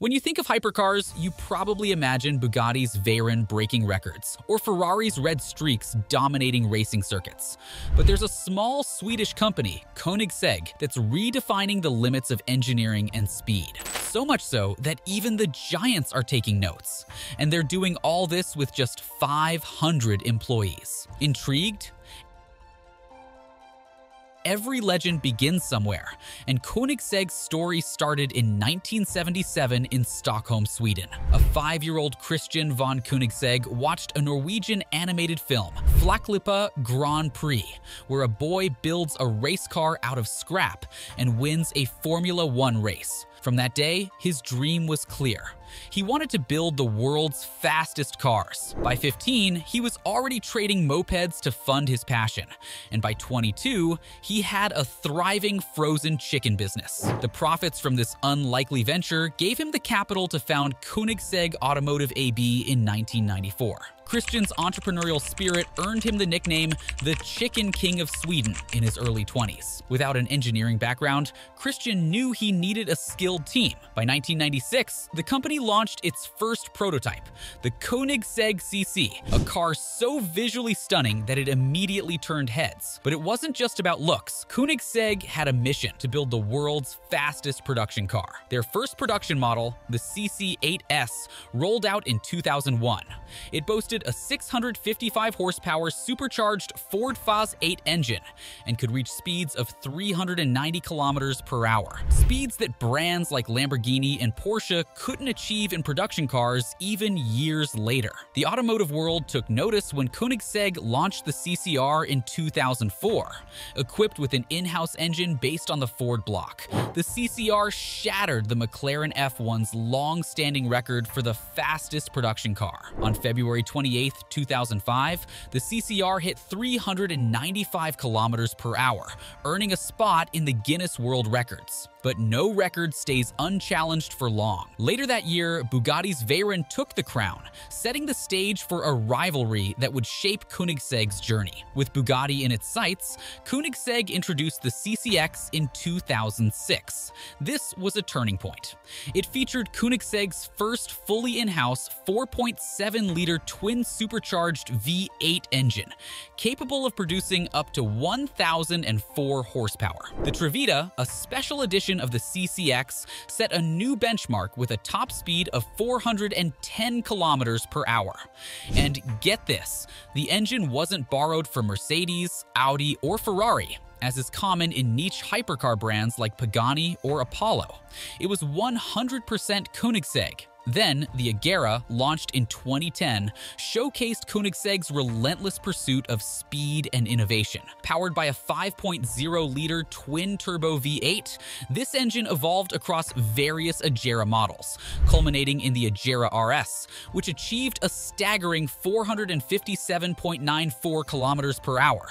When you think of hypercars, you probably imagine Bugatti's Veyron breaking records or Ferrari's red streaks dominating racing circuits. But there's a small Swedish company, Koenigsegg, that's redefining the limits of engineering and speed. So much so that even the giants are taking notes. And they're doing all this with just 500 employees. Intrigued? Every legend begins somewhere, and Koenigsegg's story started in 1977 in Stockholm, Sweden. A 5-year-old Christian von Koenigsegg watched a Norwegian animated film, Flaklippa Grand Prix, where a boy builds a race car out of scrap and wins a Formula One race. From that day, his dream was clear. He wanted to build the world's fastest cars. By 15, he was already trading mopeds to fund his passion. And by 22, he had a thriving frozen chicken business. The profits from this unlikely venture gave him the capital to found Koenigsegg Automotive AB in 1994. Christian's entrepreneurial spirit earned him the nickname the Chicken King of Sweden in his early 20s. Without an engineering background, Christian knew he needed a skilled team. By 1996, the company launched its first prototype, the Koenigsegg CC, a car so visually stunning that it immediately turned heads. But it wasn't just about looks. Koenigsegg had a mission to build the world's fastest production car. Their first production model, the CC8S, rolled out in 2001. It boasted a 655 horsepower supercharged Ford Faz 8 engine and could reach speeds of 390 kilometers per hour. Speeds that brands like Lamborghini and Porsche couldn't achieve in production cars even years later. The automotive world took notice when Koenigsegg launched the CCR in 2004. Equipped with an in-house engine based on the Ford block, the CCR shattered the McLaren F1's long-standing record for the fastest production car. On February 28, 2005, the CCR hit 395 kilometers per hour, earning a spot in the Guinness World Records. But no record stays unchallenged for long. Later that year, Bugatti's Veyron took the crown, setting the stage for a rivalry that would shape Koenigsegg's journey. With Bugatti in its sights, Koenigsegg introduced the CCX in 2006. This was a turning point. It featured Koenigsegg's first fully in-house 4.7-liter twin supercharged V8 engine, capable of producing up to 1,004 horsepower. The Trevita, a special edition of the CCX, set a new benchmark with a top speed of 410 kilometers per hour. And get this, the engine wasn't borrowed from Mercedes, Audi, or Ferrari, as is common in niche hypercar brands like Pagani or Apollo. It was 100% Koenigsegg. Then, the Agera, launched in 2010, showcased Koenigsegg's relentless pursuit of speed and innovation. Powered by a 5.0-liter twin-turbo V8, this engine evolved across various Agera models, culminating in the Agera RS, which achieved a staggering 457.94 kilometers per hour.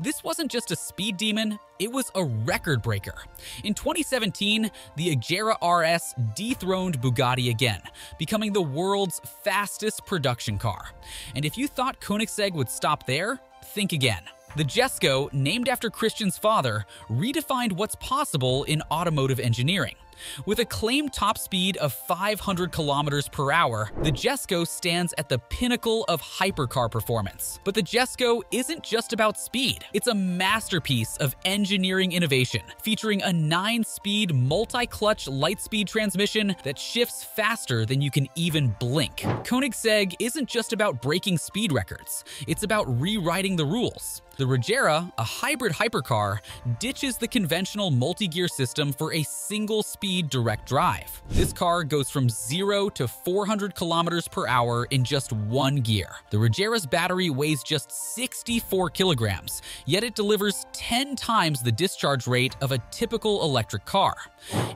This wasn't just a speed demon, it was a record breaker. In 2017, the Agera RS dethroned Bugatti again, becoming the world's fastest production car. And if you thought Koenigsegg would stop there, think again. The Jesko, named after Christian's father, redefined what's possible in automotive engineering. With a claimed top speed of 500 kilometers per hour, the Jesko stands at the pinnacle of hypercar performance. But the Jesko isn't just about speed. It's a masterpiece of engineering innovation, featuring a 9-speed multi-clutch light-speed transmission that shifts faster than you can even blink. Koenigsegg isn't just about breaking speed records. It's about rewriting the rules. The Regera, a hybrid hypercar, ditches the conventional multi-gear system for a single-speed direct drive. This car goes from 0 to 400 kilometers per hour in just one gear. The Regera's battery weighs just 64 kilograms, yet it delivers 10 times the discharge rate of a typical electric car.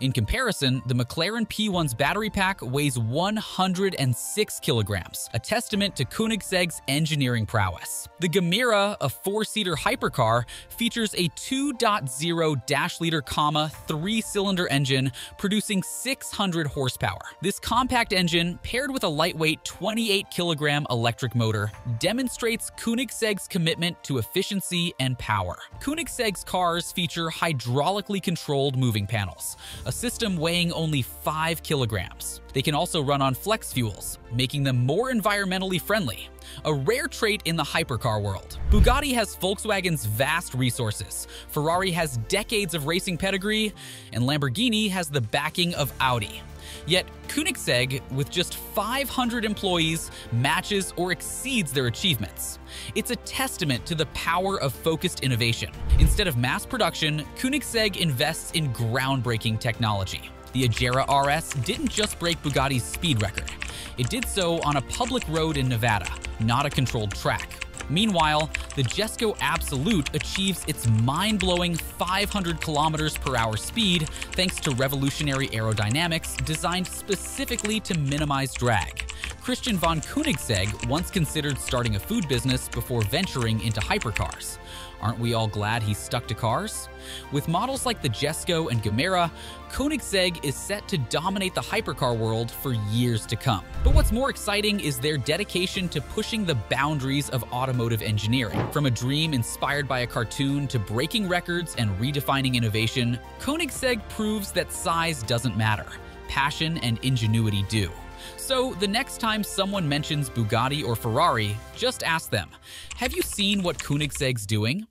In comparison, the McLaren P1's battery pack weighs 106 kilograms, a testament to Koenigsegg's engineering prowess. The Gamera, a four-seater hypercar, features a 2.0 dash-liter three-cylinder engine producing 600 horsepower. This compact engine, paired with a lightweight 28-kilogram electric motor, demonstrates Koenigsegg's commitment to efficiency and power. Koenigsegg's cars feature hydraulically controlled moving panels, a system weighing only 5 kilograms. They can also run on flex fuels, making them more environmentally friendly, a rare trait in the hypercar world. Bugatti has Volkswagen's vast resources, Ferrari has decades of racing pedigree, and Lamborghini has the backing of Audi. Yet Koenigsegg, with just 500 employees, matches or exceeds their achievements. It's a testament to the power of focused innovation. Instead of mass production, Koenigsegg invests in groundbreaking technology. The Agera RS didn't just break Bugatti's speed record. It did so on a public road in Nevada, not a controlled track. Meanwhile, the Jesko Absolute achieves its mind-blowing 500 km/h speed thanks to revolutionary aerodynamics designed specifically to minimize drag. Christian von Koenigsegg once considered starting a food business before venturing into hypercars. Aren't we all glad he stuck to cars? With models like the Jesko and Gamera, Koenigsegg is set to dominate the hypercar world for years to come. But what's more exciting is their dedication to pushing the boundaries of automotive engineering. From a dream inspired by a cartoon to breaking records and redefining innovation, Koenigsegg proves that size doesn't matter. Passion and ingenuity do. So the next time someone mentions Bugatti or Ferrari, just ask them, have you seen what Koenigsegg's doing?